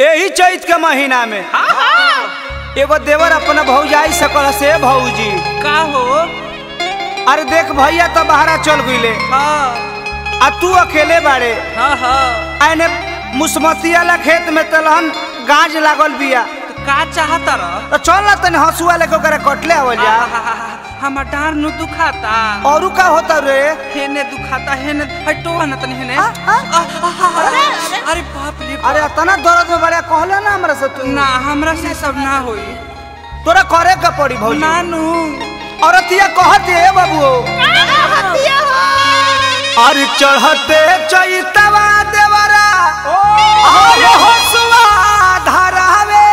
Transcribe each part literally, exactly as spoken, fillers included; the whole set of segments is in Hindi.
यही चैत के महीना में एगो देवर अपना भौजाई सकल से भौजी का हो। अरे देख भैया तो बाहरा चल गए आ तू अकेले बाड़े। आने मुसमतिया ला खेत में तलहन गाज लागल बिया का चाहता रह तो चल तने हसुआ लेके ओकरा कटले आवल जा। हमर डार नु दुखाता औरू का होता रे हेने दुखाता हेने हटोवा न तने हेने। अरे बाप रे अरे तना दर्द में बड़े कहले ना हमरा से तू ना हमरा से सब ना होई तोरा करे के पड़ी भौजी नानू औरतिया कहत हे बाबूओ औरतिया हो। अरे चढ़ते चैतवा देवरा अरे हसुआ धारावे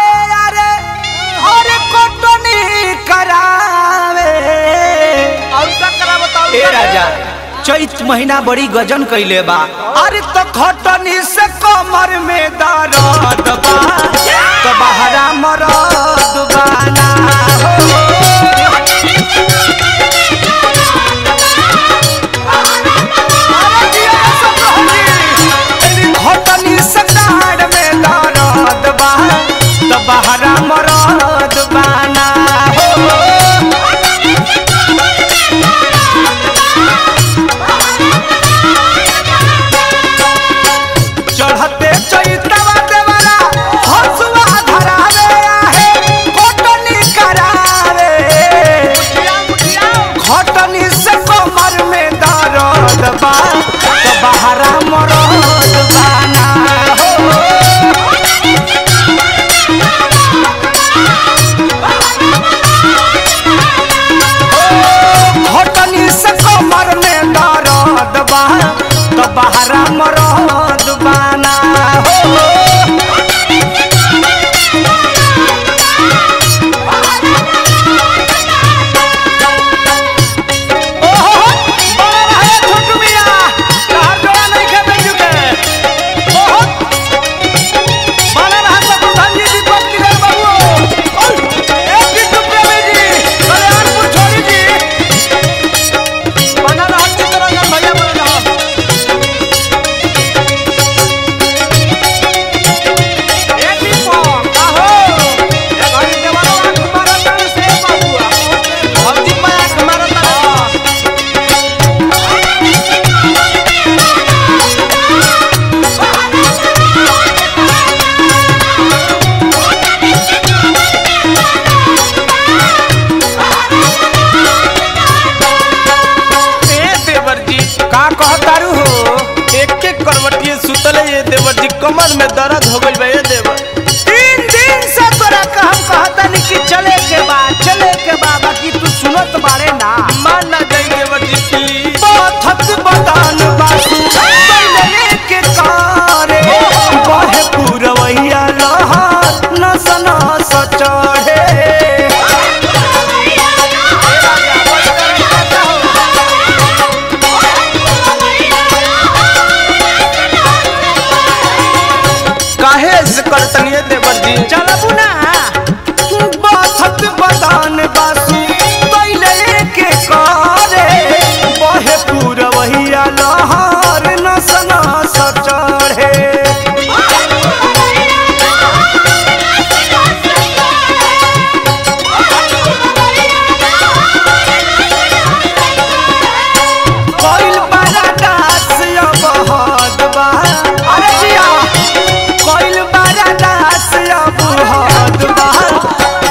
अरे अरे कोटनी करावे और का करावो त ए राजा चैत महीना बड़ी गजन कइले बा। अरे तो खटनी से कमर में दर्द बा त बहरा मरद बाना हो। कमर में दर्द हो गई भैया देवर तीन दिन से तोरा हम कहता नहीं कि चले के बाद चले के बाबा की तू सुनत बारे ना मान ना जाई देवर जी प्लीज बहुत हद बतान बासु पहले के कारे बहे पुरवैया लहा न सना सचढ़े।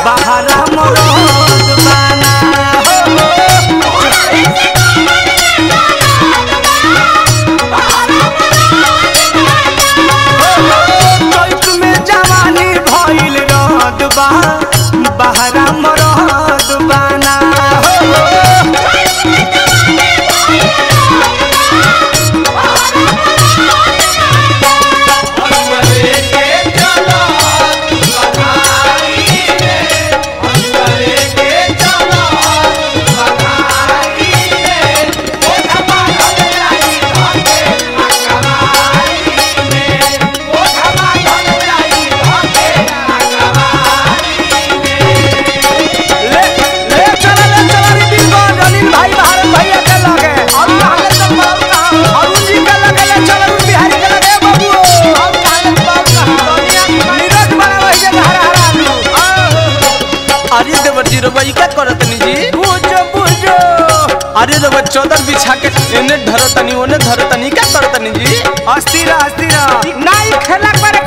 बाहरा मोड़ अरे देवर जी रवई का करत नी जी बुझो बुझो अरे देवर चदर बिछा के एने धरतनी ओने धरतनी का करत नी जी अस्थिर अस्थिर नाई खेला पर